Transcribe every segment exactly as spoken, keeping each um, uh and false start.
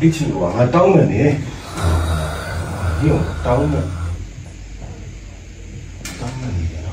你就往那当了你，你又当了，当了你了。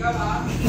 干嘛？